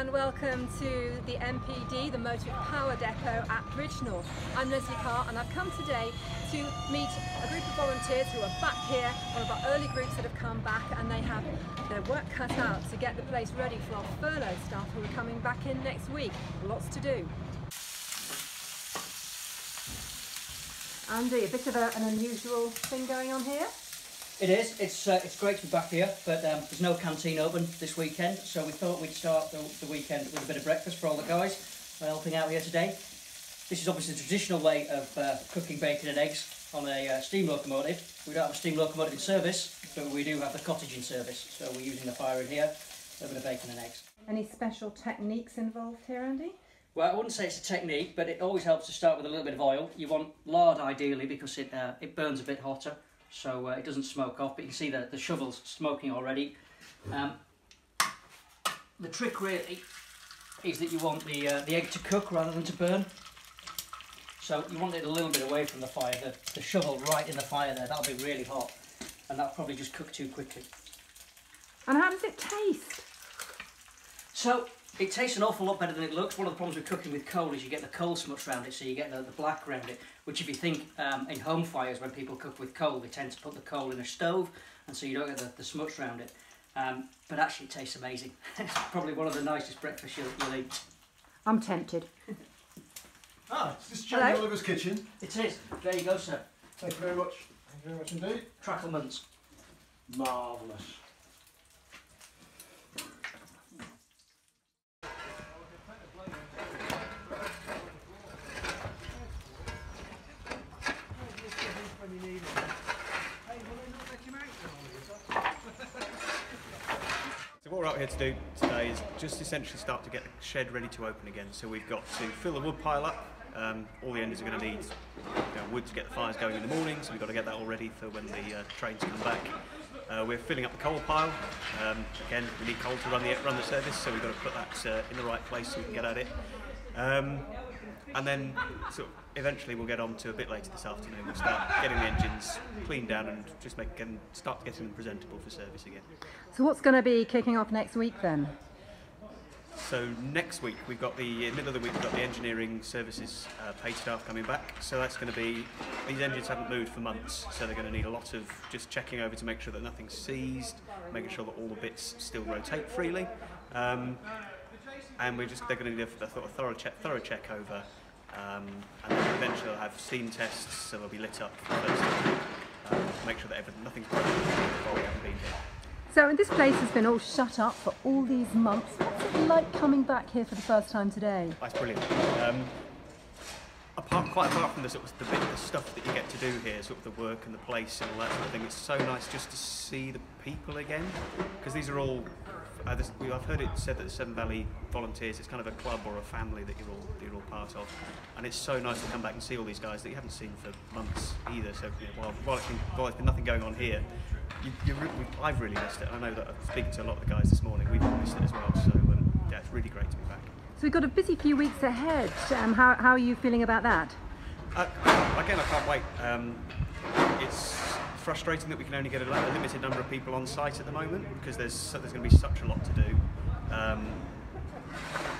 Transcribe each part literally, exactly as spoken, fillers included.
and welcome to the M P D, the Motive Power Depot at Bridgnorth. I'm Lesley Carr and I've come today to meet a group of volunteers who are back here, one of our early groups that have come back, and they have their work cut out to get the place ready for our furloughed staff who are coming back in next week. Lots to do. Andy, a bit of a, an unusual thing going on here? It is. It's uh, it's great to be back here, but um, there's no canteen open this weekend, so we thought we'd start the, the weekend with a bit of breakfast for all the guys by helping out here today. This is obviously the traditional way of uh, cooking bacon and eggs on a uh, steam locomotive. We don't have a steam locomotive in service, but we do have the cottage in service, so we're using the fire in here, a little bit of bacon and eggs. Any special techniques involved here, Andy? Well, I wouldn't say it's a technique, but it always helps to start with a little bit of oil. You want lard ideally because it, uh, it burns a bit hotter, so uh, it doesn't smoke off, but you can see that the shovel's smoking already. Um, the trick really is that you want the, uh, the egg to cook rather than to burn. So you want it a little bit away from the fire, the, the shovel right in the fire there, that'll be really hot. And that'll probably just cook too quickly. And how does it taste? So, it tastes an awful lot better than it looks. One of the problems with cooking with coal is you get the coal smuts around it, so you get the, the black around it, which if you think um, in home fires when people cook with coal, they tend to put the coal in a stove, and so you don't get the, the smuts around it. Um, but actually it tastes amazing. It's probably one of the nicest breakfasts you'll, you'll eat. I'm tempted. Ah, it's this Jamie Oliver's kitchen. It is. There you go, sir. Thank you very much. Thank you very much indeed. Tracklemans. Marvellous. So what we're out here to do today is just essentially start to get the shed ready to open again. So we've got to fill the wood pile up. Um, all the enders are going to need you know, wood to get the fires going in the morning, so we've got to get that all ready for when the uh, trains come back. Uh, we're filling up the coal pile. Um, again, we need coal to run the, run the service, so we've got to put that uh, in the right place so we can get at it. Um, and then sort of eventually we'll get on to a bit later this afternoon. We'll start getting the engines cleaned down and just make them, start getting them presentable for service again. So what's going to be kicking off next week then? So next week we've got the in the middle of the week we've got the engineering services uh, paid staff coming back. So that's going to be, these engines haven't moved for months, so they're going to need a lot of just checking over to make sure that nothing's seized, making sure that all the bits still rotate freely. Um, and we're just they're going to need a, a thorough check thorough check over. Um, and then eventually they'll have steam tests, so they'll be lit up for the first time, um, make sure that everything, nothing's broken before we haven't been here. So this place has been all shut up for all these months. What's it like coming back here for the first time today? That's brilliant. Um, apart, quite apart from the, sort of the bit of the stuff that you get to do here, sort of the work and the place and all that sort of thing, it's so nice just to see the people again, because these are all, Uh, this, I've heard it said that the Severn Valley volunteers, it's kind of a club or a family that you're all that you're all part of, and it's so nice to come back and see all these guys that you haven't seen for months either. So you know, while, while, it's been, while there's been nothing going on here, you, you re I've really missed it. I know that I've speaking to a lot of the guys this morning, we've missed it as well. So um, yeah, it's really great to be back. So we've got a busy few weeks ahead. Um, how, how are you feeling about that? Uh, again, I can't wait. Um, it's. frustrating that we can only get a limited number of people on site at the moment because there's there's going to be such a lot to do. Um,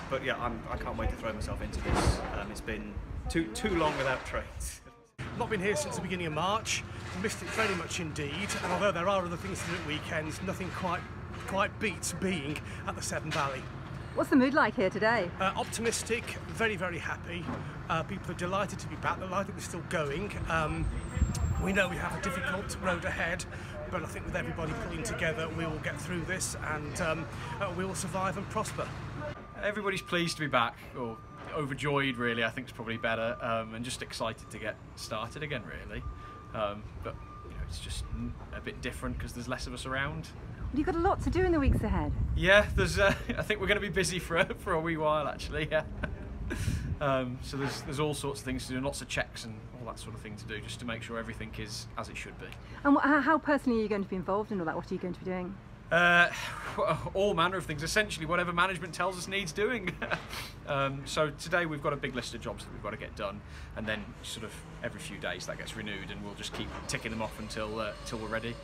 but yeah, I'm, I can't wait to throw myself into this. Um, it's been too too long without trains. I've not been here since the beginning of March. Missed it very much indeed. And although there are other things to do at weekends, nothing quite quite beats being at the Severn Valley. What's the mood like here today? Uh, optimistic, very very happy. Uh, people are delighted to be back. They're delighted we're still going. Um, We know we have a difficult road ahead, but I think with everybody pulling together, we will get through this and um, we will survive and prosper. Everybody's pleased to be back, or overjoyed really, I think is probably better, um, and just excited to get started again really. Um, but you know, it's just a bit different because there's less of us around. You've got a lot to do in the weeks ahead. Yeah, there's. Uh, I think we're going to be busy for, for a wee while actually, yeah. Um, so there's, there's all sorts of things to do, and lots of checks and all that sort of thing to do, just to make sure everything is as it should be. And wh how personally are you going to be involved in all that? What are you going to be doing? Uh, all manner of things, essentially whatever management tells us needs doing. um, so today we've got a big list of jobs that we've got to get done, and then sort of every few days that gets renewed, and we'll just keep ticking them off until, uh, until we're ready.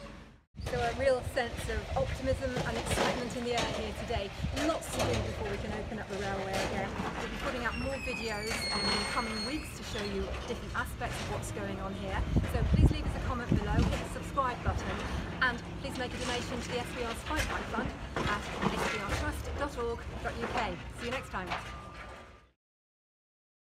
So a real sense of optimism and excitement in the air here today. Lots to do before we can open up the railway again. We'll be putting out more videos um, in the coming weeks to show you different aspects of what's going on here. So please leave us a comment below, hit the subscribe button, and please make a donation to the S V R Spotlight Fund at S V R trust dot org dot U K. See you next time.